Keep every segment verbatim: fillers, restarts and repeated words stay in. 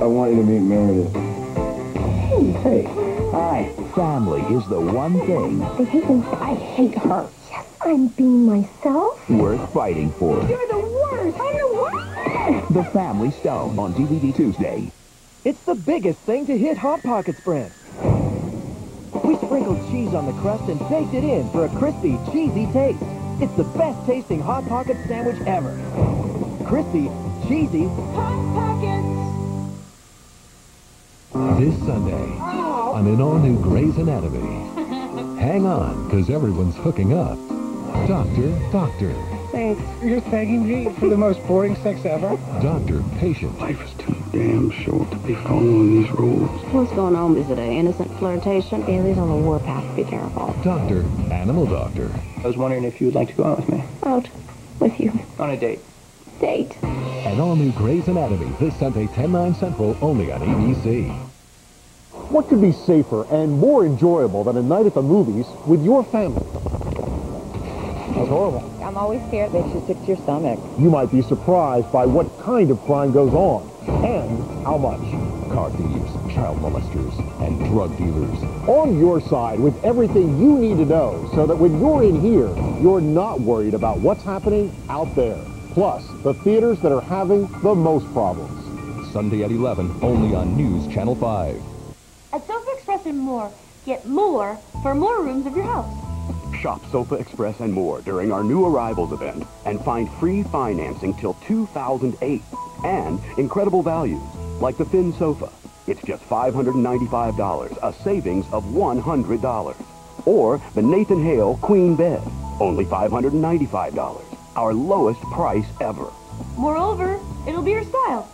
I want you to meet Meredith. Hey. Hey. Hi. Family is the one thing. I hate him. I hate her. Yes, I'm being myself. Worth fighting for. You're the worst. I'm the worst. The Family Stone on D V D Tuesday. It's the biggest thing to hit Hot Pockets brand. We sprinkled cheese on the crust and baked it in for a crispy, cheesy taste. It's the best tasting Hot Pockets sandwich ever. Crispy, cheesy, Hot Pockets! This Sunday, oh. on an all-new Grey's Anatomy. Hang on, because everyone's hooking up. Doctor, doctor. Thanks. You're thanking me for the most boring sex ever? Doctor, patient. Life is too damn short to be following these rules. What's going on? Is it an innocent flirtation? Bailey's on the warpath. Be careful. Doctor, animal doctor. I was wondering if you'd like to go out with me. Out with you. On a date. Date. An all-new Grey's Anatomy this Sunday, ten nine Central, only on A B C. What could be safer and more enjoyable than a night at the movies with your family? That's horrible. I'm always scared that you sick to your stomach. You might be surprised by what kind of crime goes on and how much. Car thieves, child molesters, and drug dealers. On your side with everything you need to know so that when you're in here, you're not worried about what's happening out there. Plus, the theaters that are having the most problems. Sunday at eleven, only on News Channel five. At Sofa Express and more, get more for more rooms of your house. Shop Sofa Express and more during our new arrivals event and find free financing till two thousand eight. And incredible values like the Finn sofa. It's just five hundred ninety-five dollars, a savings of one hundred dollars. Or the Nathan Hale queen bed, only five hundred ninety-five dollars, our lowest price ever. Moreover, it'll be your style.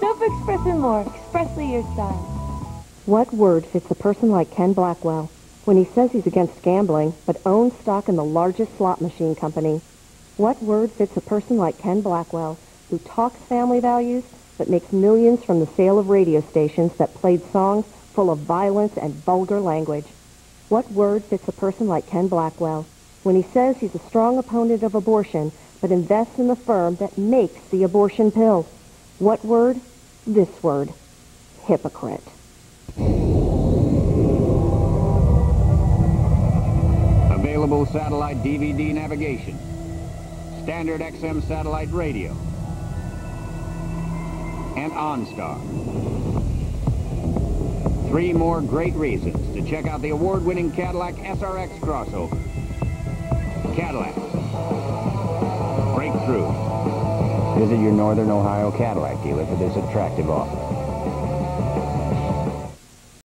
Sofa Express and more, expressly your style. What word fits a person like Ken Blackwell when he says he's against gambling, but owns stock in the largest slot machine company? What word fits a person like Ken Blackwell, who talks family values, but makes millions from the sale of radio stations that played songs full of violence and vulgar language? What word fits a person like Ken Blackwell, when he says he's a strong opponent of abortion, but invests in the firm that makes the abortion pill? What word? This word. Hypocrite. Satellite D V D navigation, standard X M satellite radio, and OnStar. Three more great reasons to check out the award-winning Cadillac S R X crossover. Cadillac. Breakthrough. Visit your Northern Ohio Cadillac dealer for this attractive offer.